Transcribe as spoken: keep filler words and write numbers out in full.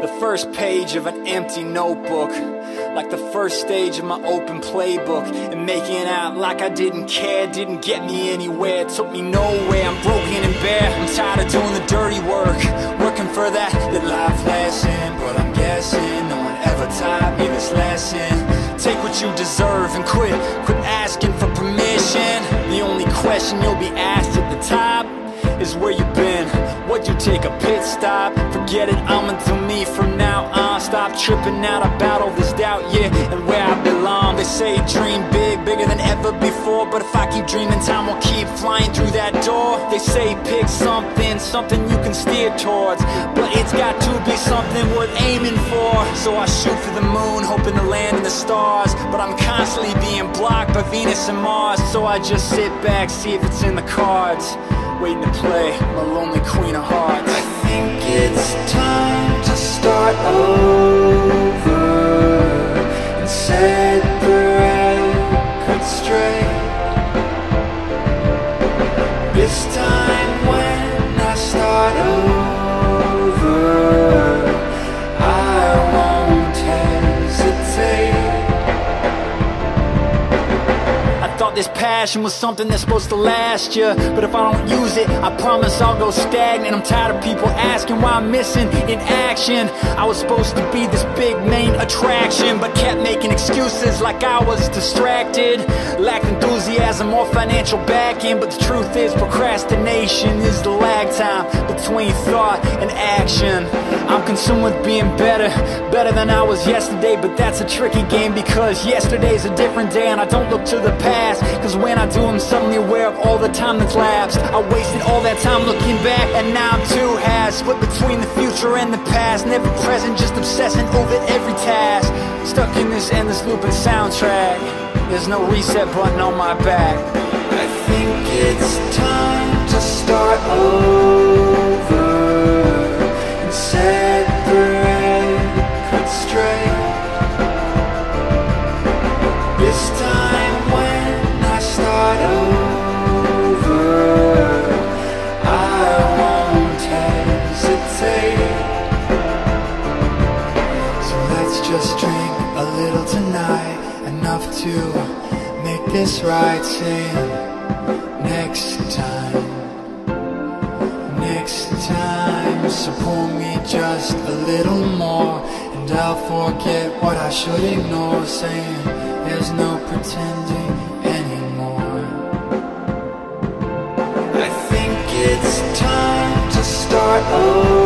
The first page of an empty notebook, like the first stage of my open playbook. And making out like I didn't care didn't get me anywhere, took me nowhere. I'm broken and bare, I'm tired of doing the dirty work, working for that, that life lesson. But I'm guessing no one ever taught me this lesson. Take what you deserve and quit, quit asking for permission. The only question you'll be asked at the top is where you've been. Would you take a pit stop? Forget it, I'ma do me from now on. Stop tripping out about all this doubt, yeah, and where I belong. They say dream big, bigger than ever before, but if I keep dreaming, time will keep flying through that door. They say pick something, something you can steer towards, but it's got to be something worth aiming for. So I shoot for the moon, hoping to land in the stars, but I'm constantly being blocked by Venus and Mars. So I just sit back, see if it's in the cards, waiting to play my lonely queen of hearts. I think it's time to start over and set the record straight. This time when I start over, I won't hesitate. I thought this passion was something that's supposed to last you, but if I don't use it, I promise I'll go stagnant. I'm tired of people asking why I'm missing in action. I was supposed to be this big main attraction, but kept making excuses like I was distracted, lacked enthusiasm or financial backing. But the truth is procrastination is the lag time between thought and action. I'm consumed with being better, better than I was yesterday, but that's a tricky game because yesterday's a different day, and I don't look to the past, cause when I do, I'm suddenly aware of all the time that's lapsed. I wasted all that time looking back, and now I'm too half, split between the future and the past, never present, just obsessing over every task, stuck in this endless looping soundtrack. There's no reset button on my back. I think it's time to start over and set the record straight. This time when I start over, just drink a little tonight, enough to make this right, saying next time, next time. So pour me just a little more, and I'll forget what I should ignore, saying there's no pretending anymore. I think it's time to start over.